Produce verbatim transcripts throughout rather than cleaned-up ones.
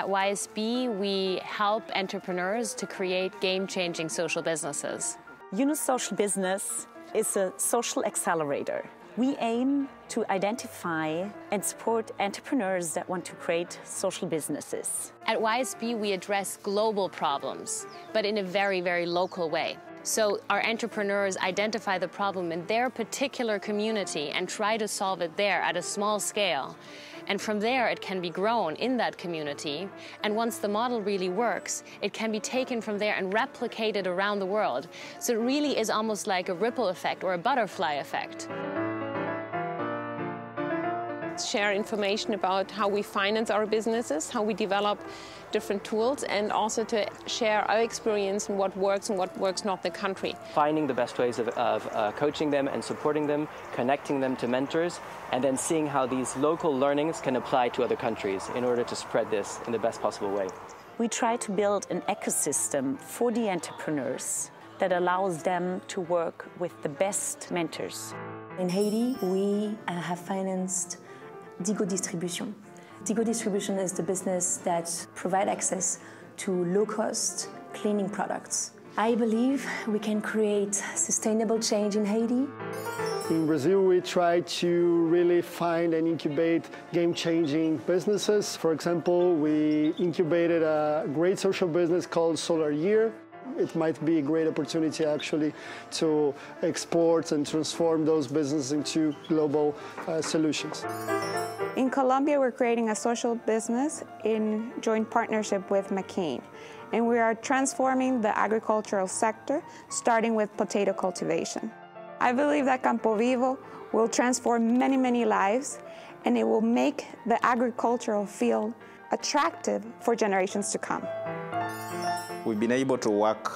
At Y S B, we help entrepreneurs to create game-changing social businesses. Yunus Social Business is a social accelerator. We aim to identify and support entrepreneurs that want to create social businesses. At Y S B, we address global problems, but in a very, very local way. So our entrepreneurs identify the problem in their particular community and try to solve it there at a small scale. And from there, it can be grown in that community. And once the model really works, it can be taken from there and replicated around the world. So it really is almost like a ripple effect or a butterfly effect. Share information about how we finance our businesses, how we develop different tools, and also to share our experience and what works and what works not in the country. Finding the best ways of, of uh, coaching them and supporting them, connecting them to mentors, and then seeing how these local learnings can apply to other countries in order to spread this in the best possible way. We try to build an ecosystem for the entrepreneurs that allows them to work with the best mentors. In Haiti, we uh, have financed Digo Distribution. Digo Distribution is the business that provides access to low-cost cleaning products. I believe we can create sustainable change in Haiti. In Brazil, we try to really find and incubate game-changing businesses. For example, we incubated a great social business called Solar Year. It might be a great opportunity actually to export and transform those businesses into global uh, solutions. In Colombia, we're creating a social business in joint partnership with McCain, and we are transforming the agricultural sector, starting with potato cultivation. I believe that Campo Vivo will transform many, many lives, and it will make the agricultural field attractive for generations to come. We've been able to work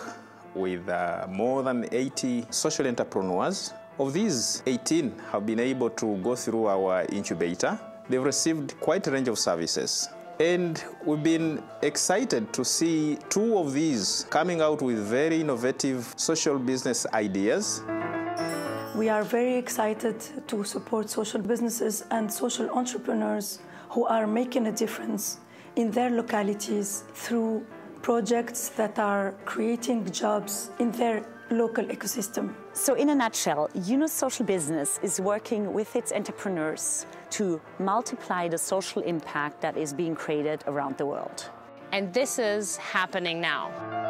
with uh, more than eighty social entrepreneurs. Of these, eighteen have been able to go through our incubator. They've received quite a range of services. And we've been excited to see two of these coming out with very innovative social business ideas. We are very excited to support social businesses and social entrepreneurs who are making a difference in their localities through projects that are creating jobs in their local ecosystem. So in a nutshell, Yunus Social Business is working with its entrepreneurs to multiply the social impact that is being created around the world. And this is happening now.